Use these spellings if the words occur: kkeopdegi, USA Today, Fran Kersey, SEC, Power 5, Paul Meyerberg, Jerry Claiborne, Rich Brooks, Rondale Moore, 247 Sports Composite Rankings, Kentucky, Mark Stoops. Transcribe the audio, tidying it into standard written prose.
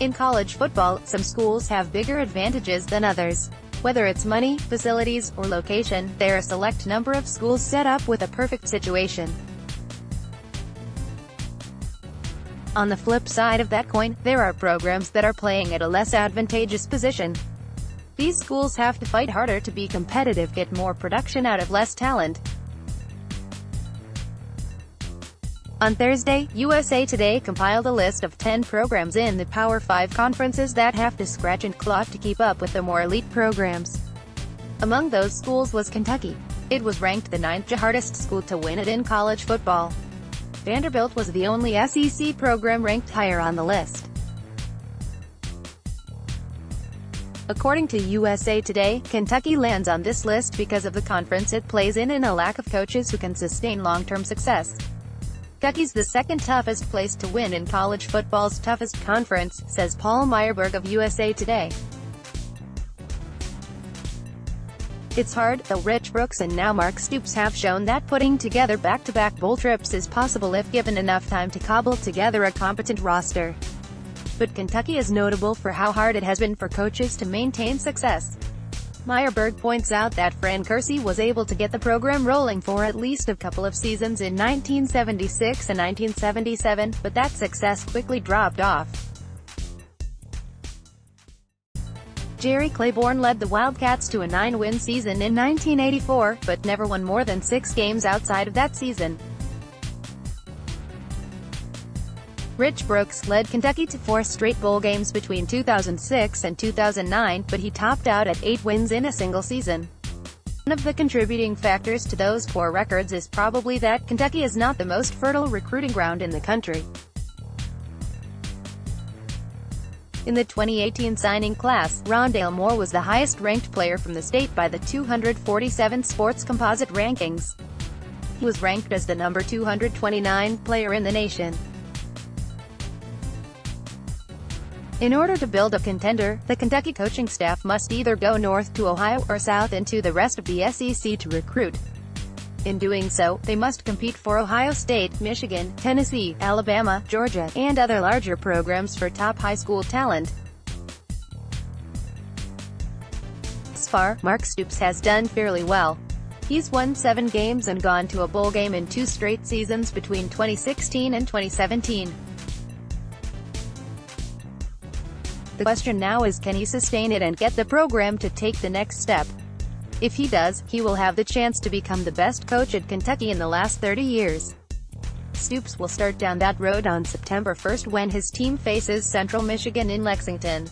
In college football, some schools have bigger advantages than others. Whether it's money, facilities, or location, there are a select number of schools set up with a perfect situation. On the flip side of that coin, there are programs that are playing at a less advantageous position. These schools have to fight harder to be competitive, get more production out of less talent. On Thursday, USA Today compiled a list of 10 programs in the Power 5 conferences that have to scratch and claw to keep up with the more elite programs. Among those schools was Kentucky. It was ranked the 9th hardest school to win it in college football. Vanderbilt was the only SEC program ranked higher on the list. According to USA Today, Kentucky lands on this list because of the conference it plays in and a lack of coaches who can sustain long-term success. Kentucky's the second toughest place to win in college football's toughest conference, says Paul Meyerberg of USA Today. It's hard, though Rich Brooks and now Mark Stoops have shown that putting together back-to-back bowl trips is possible if given enough time to cobble together a competent roster. But Kentucky is notable for how hard it has been for coaches to maintain success. Meyerberg points out that Fran Kersey was able to get the program rolling for at least a couple of seasons in 1976 and 1977, but that success quickly dropped off. Jerry Claiborne led the Wildcats to a 9-win season in 1984, but never won more than 6 games outside of that season. Rich Brooks led Kentucky to 4 straight bowl games between 2006 and 2009, but he topped out at 8 wins in a single season. One of the contributing factors to those poor records is probably that Kentucky is not the most fertile recruiting ground in the country. In the 2018 signing class, Rondale Moore was the highest-ranked player from the state by the 247 Sports Composite Rankings. He was ranked as the number 229 player in the nation. In order to build a contender, the Kentucky coaching staff must either go north to Ohio or south into the rest of the SEC to recruit. In doing so, they must compete for Ohio State, Michigan, Tennessee, Alabama, Georgia, and other larger programs for top high school talent. Thus far, Mark Stoops has done fairly well. He's won 7 games and gone to a bowl game in 2 straight seasons between 2016 and 2017. The question now is, can he sustain it and get the program to take the next step? If he does, he will have the chance to become the best coach at Kentucky in the last 30 years. Stoops will start down that road on September 1 when his team faces Central Michigan in Lexington.